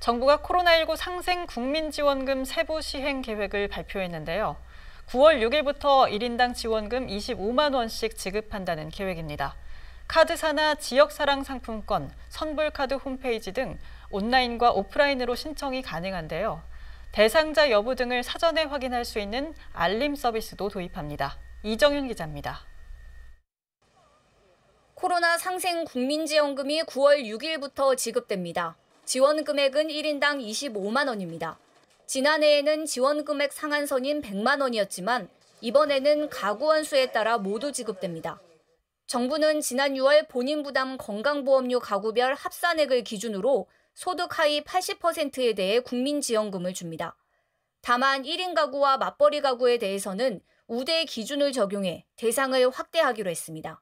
정부가 코로나19 상생 국민지원금 세부 시행 계획을 발표했는데요. 9월 6일부터 1인당 지원금 25만 원씩 지급한다는 계획입니다. 카드사나 지역사랑상품권, 선불카드 홈페이지 등 온라인과 오프라인으로 신청이 가능한데요. 대상자 여부 등을 사전에 확인할 수 있는 알림 서비스도 도입합니다. 이정윤 기자입니다. 코로나 상생 국민지원금이 9월 6일부터 지급됩니다. 지원 금액은 1인당 25만 원입니다. 지난해에는 지원 금액 상한선인 100만 원이었지만 이번에는 가구 원수에 따라 모두 지급됩니다. 정부는 지난 6월 본인 부담 건강보험료 가구별 합산액을 기준으로 소득 하위 80%에 대해 국민지원금을 줍니다. 다만 1인 가구와 맞벌이 가구에 대해서는 우대 기준을 적용해 대상을 확대하기로 했습니다.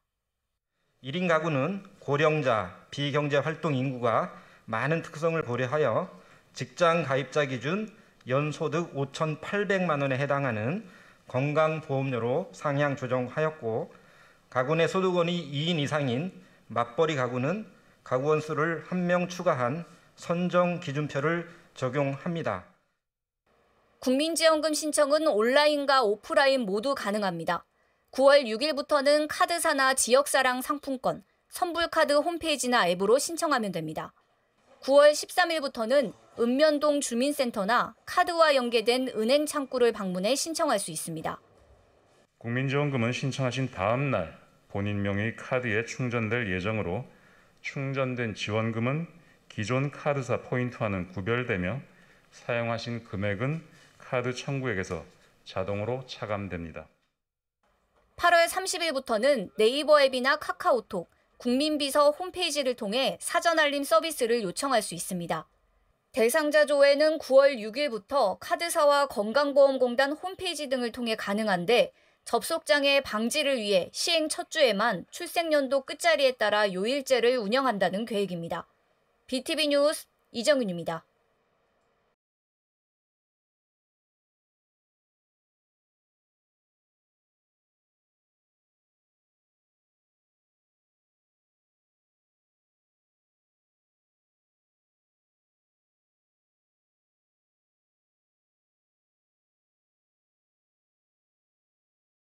1인 가구는 고령자, 비경제활동 인구가 많은 특성을 고려하여 직장 가입자 기준 연소득 5,800만 원에 해당하는 건강보험료로 상향 조정하였고, 가구 내 소득원이 2인 이상인 맞벌이 가구는 가구원 수를 1명 추가한 선정 기준표를 적용합니다. 국민지원금 신청은 온라인과 오프라인 모두 가능합니다. 9월 6일부터는 카드사나 지역사랑 상품권, 선불카드 홈페이지나 앱으로 신청하면 됩니다. 9월 13일부터는 읍면동 주민센터나 카드와 연계된 은행 창구를 방문해 신청할 수 있습니다. 국민지원금은 신청하신 다음 날 본인 명의 카드에 충전될 예정으로, 충전된 지원금은 기존 카드사 포인트와는 구별되며 사용하신 금액은 카드 청구액에서 자동으로 차감됩니다. 8월 30일부터는 네이버 앱이나 카카오톡, 국민비서 홈페이지를 통해 사전 알림 서비스를 요청할 수 있습니다. 대상자 조회는 9월 6일부터 카드사와 건강보험공단 홈페이지 등을 통해 가능한데, 접속장애 방지를 위해 시행 첫 주에만 출생연도 끝자리에 따라 요일제를 운영한다는 계획입니다. BTV 뉴스 이정윤입니다.